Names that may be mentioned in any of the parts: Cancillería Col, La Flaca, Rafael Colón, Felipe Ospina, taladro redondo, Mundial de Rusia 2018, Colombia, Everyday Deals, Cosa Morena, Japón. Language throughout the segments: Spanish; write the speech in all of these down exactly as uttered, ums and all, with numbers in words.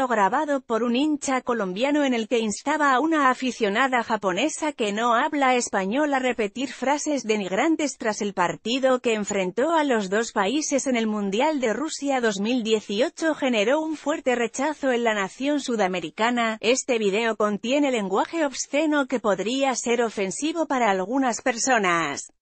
video grabado por un hincha colombiano en el que instaba a una aficionada japonesa que no habla español a repetir frases denigrantes tras el partido que enfrentó a los dos países en el Mundial de Rusia dos mil dieciocho generó un fuerte rechazo en la nación sudamericana. Este video contiene lenguaje obsceno que podría ser ofensivo para algunas personas.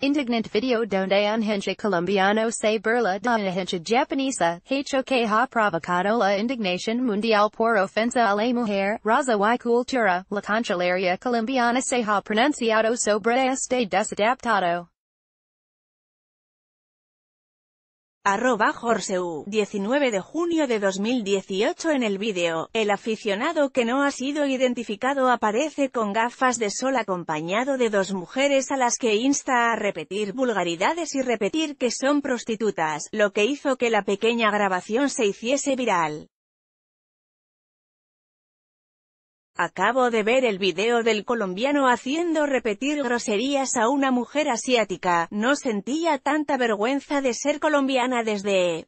Indignant video donde un hincha colombiano se burla de una hincha japonesa, hecho que ha provocado la indignación mundial por ofensa a la mujer, raza y cultura. La Cancillería colombiana se ha pronunciado sobre este desadaptado. Arroba Jorseu, diecinueve de junio de dos mil dieciocho. En el vídeo, el aficionado que no ha sido identificado aparece con gafas de sol acompañado de dos mujeres a las que insta a repetir vulgaridades y repetir que son prostitutas, lo que hizo que la pequeña grabación se hiciese viral. Acabo de ver el video del colombiano haciendo repetir groserías a una mujer asiática. No sentía tanta vergüenza de ser colombiana desde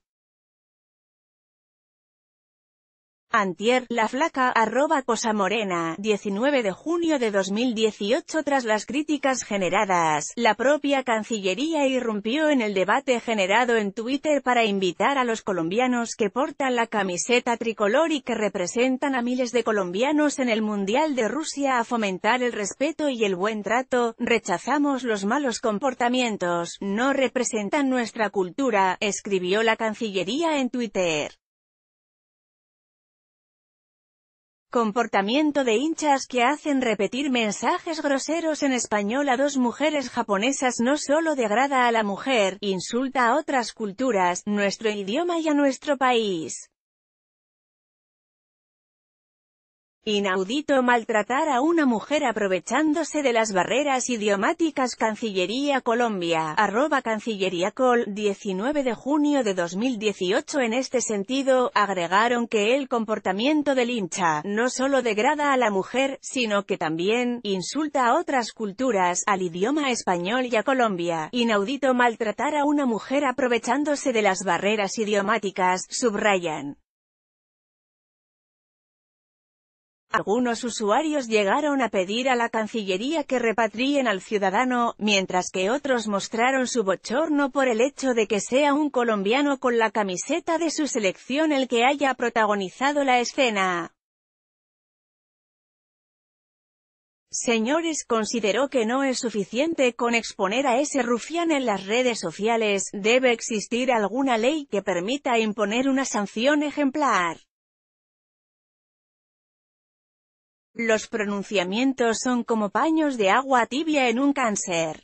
antier. La Flaca, arroba Cosa Morena, diecinueve de junio de dos mil dieciocho. Tras las críticas generadas, la propia Cancillería irrumpió en el debate generado en Twitter para invitar a los colombianos que portan la camiseta tricolor y que representan a miles de colombianos en el Mundial de Rusia a fomentar el respeto y el buen trato. Rechazamos los malos comportamientos, no representan nuestra cultura, escribió la Cancillería en Twitter. Comportamiento de hinchas que hacen repetir mensajes groseros en español a dos mujeres japonesas no solo degrada a la mujer, insulta a otras culturas, nuestro idioma y a nuestro país. Inaudito maltratar a una mujer aprovechándose de las barreras idiomáticas. Cancillería Colombia, arroba Cancillería Col, diecinueve de junio de dos mil dieciocho. En este sentido, agregaron que el comportamiento del hincha no solo degrada a la mujer, sino que también insulta a otras culturas, al idioma español y a Colombia. Inaudito maltratar a una mujer aprovechándose de las barreras idiomáticas, subrayan. Algunos usuarios llegaron a pedir a la Cancillería que repatrien al ciudadano, mientras que otros mostraron su bochorno por el hecho de que sea un colombiano con la camiseta de su selección el que haya protagonizado la escena. Señores, consideró que no es suficiente con exponer a ese rufián en las redes sociales, debe existir alguna ley que permita imponer una sanción ejemplar. Los pronunciamientos son como paños de agua tibia en un cáncer.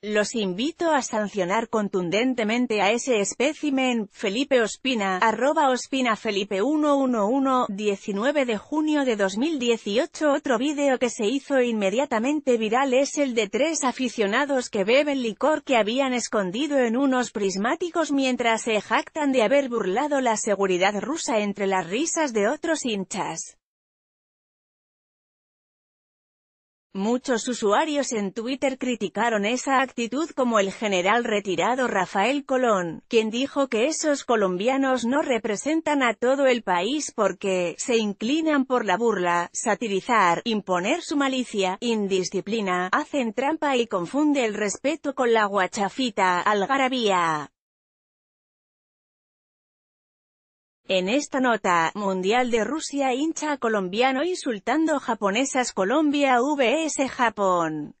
Los invito a sancionar contundentemente a ese espécimen. Felipe Ospina, arroba Ospina Felipe uno uno uno, diecinueve de junio de dos mil dieciocho. Otro vídeo que se hizo inmediatamente viral es el de tres aficionados que beben licor que habían escondido en unos prismáticos mientras se jactan de haber burlado la seguridad rusa entre las risas de otros hinchas. Muchos usuarios en Twitter criticaron esa actitud, como el general retirado Rafael Colón, quien dijo que esos colombianos no representan a todo el país porque se inclinan por la burla, satirizar, imponer su malicia, indisciplina, hacen trampa y confunde el respeto con la guachafita, algarabía. En esta nota, Mundial de Rusia, hincha colombiano insultando japonesas. Colombia vs Japón.